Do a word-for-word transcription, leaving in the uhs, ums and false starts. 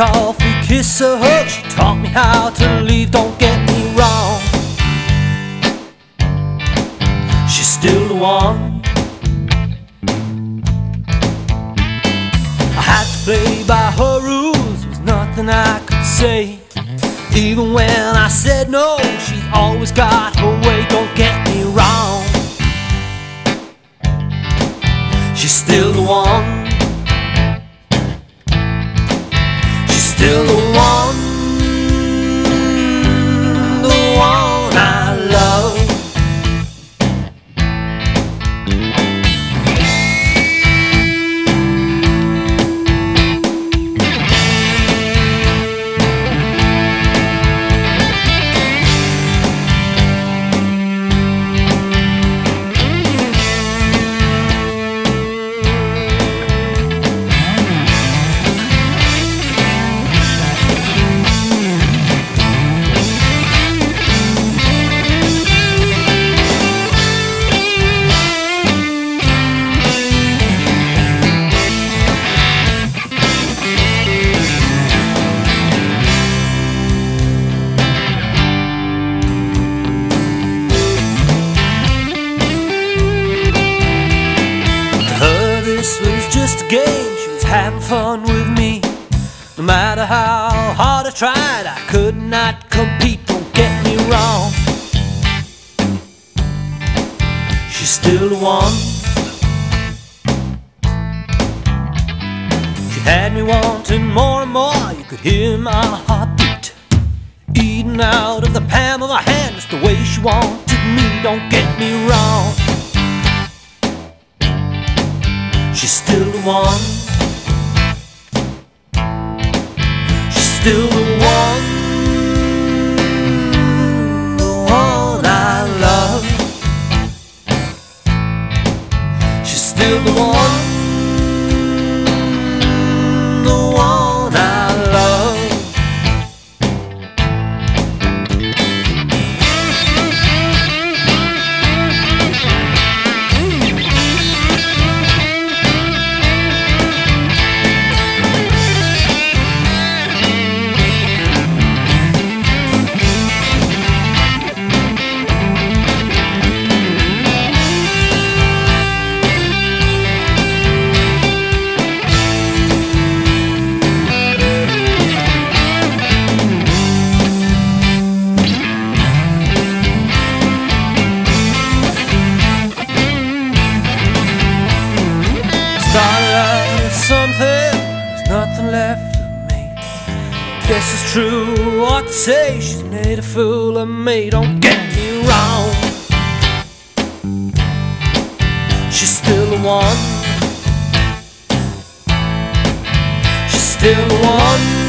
coffee, kiss a hug. She taught me how to leave, don't get me wrong. She's still the one. I had to play by her rules, there was nothing I could say. Even when I said no, she always got her way, don't get me wrong. She's still the one. She's still the one, the one I love. Just a game, she was having fun with me. No matter how hard I tried, I could not compete, don't get me wrong. She's still the one. She had me wanting more and more, you could hear my heartbeat eating out of the palm of my hand. It's the way she wanted me, don't get me wrong. She's still the one. She's still the one, the one I love. She's still the one, the one I love. Guess it's true what they say, she's made a fool of me, don't get me wrong. She's still the one. She's still the one.